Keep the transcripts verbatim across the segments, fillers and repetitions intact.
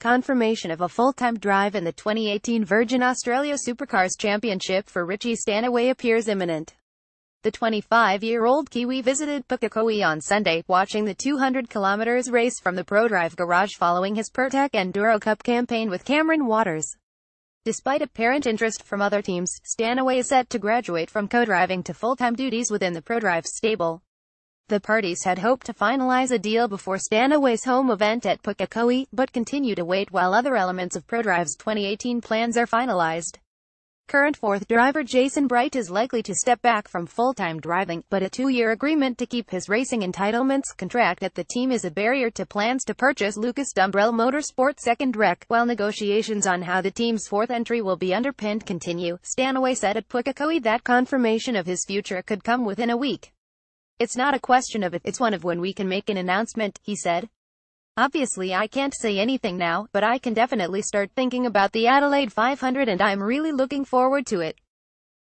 Confirmation of a full-time drive in the twenty eighteen Virgin Australia Supercars Championship for Richie Stanaway appears imminent. The twenty-five-year-old Kiwi visited Pukekohe on Sunday, watching the two hundred kilometres race from the ProDrive garage following his Pertec Enduro Cup campaign with Cameron Waters. Despite apparent interest from other teams, Stanaway is set to graduate from co-driving to full-time duties within the ProDrive stable. The parties had hoped to finalise a deal before Stanaway's home event at Pukekohe, but continue to wait while other elements of ProDrive's twenty eighteen plans are finalised. Current fourth driver Jason Bright is likely to step back from full-time driving, but a two-year agreement to keep his racing entitlements contract at the team is a barrier to plans to purchase Lucas Dumbrell Motorsport's second wreck. While negotiations on how the team's fourth entry will be underpinned continue, Stanaway said at Pukekohe that confirmation of his future could come within a week. "It's not a question of if, it's one of when we can make an announcement," he said. "Obviously I can't say anything now, but I can definitely start thinking about the Adelaide five hundred and I'm really looking forward to it.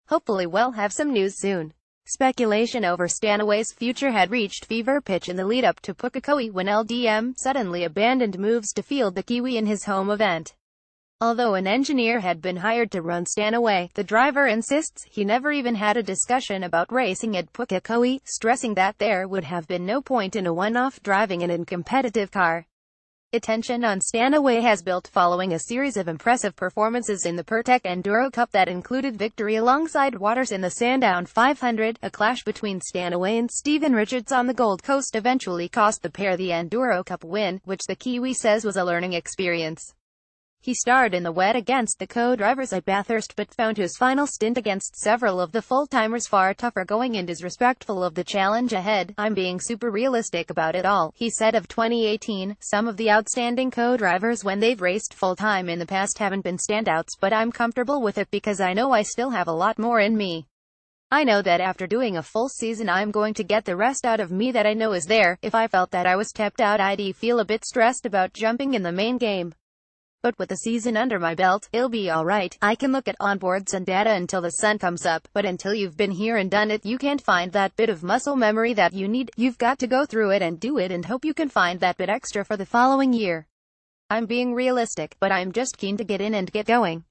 Hopefully we'll have some news soon." Speculation over Stanaway's future had reached fever pitch in the lead-up to Pukekohe when L D M suddenly abandoned moves to field the Kiwi in his home event. Although an engineer had been hired to run Stanaway, the driver insists he never even had a discussion about racing at Pukekohe, stressing that there would have been no point in a one-off driving in a competitive car. Attention on Stanaway has built following a series of impressive performances in the Pertec Enduro Cup that included victory alongside Waters in the Sandown five hundred. A clash between Stanaway and Stephen Richards on the Gold Coast eventually cost the pair the Enduro Cup win, which the Kiwi says was a learning experience. He starred in the wet against the co-drivers at Bathurst but found his final stint against several of the full-timers far tougher going and is respectful of the challenge ahead. "I'm being super realistic about it all," he said of twenty eighteen. "Some of the outstanding co-drivers when they've raced full-time in the past haven't been standouts, but I'm comfortable with it because I know I still have a lot more in me. I know that after doing a full season I'm going to get the rest out of me that I know is there. If I felt that I was tapped out, I'd feel a bit stressed about jumping in the main game. But with the season under my belt, it'll be alright. I can look at onboards and data until the sun comes up, but until you've been here and done it, you can't find that bit of muscle memory that you need. You've got to go through it and do it and hope you can find that bit extra for the following year. I'm being realistic, but I'm just keen to get in and get going."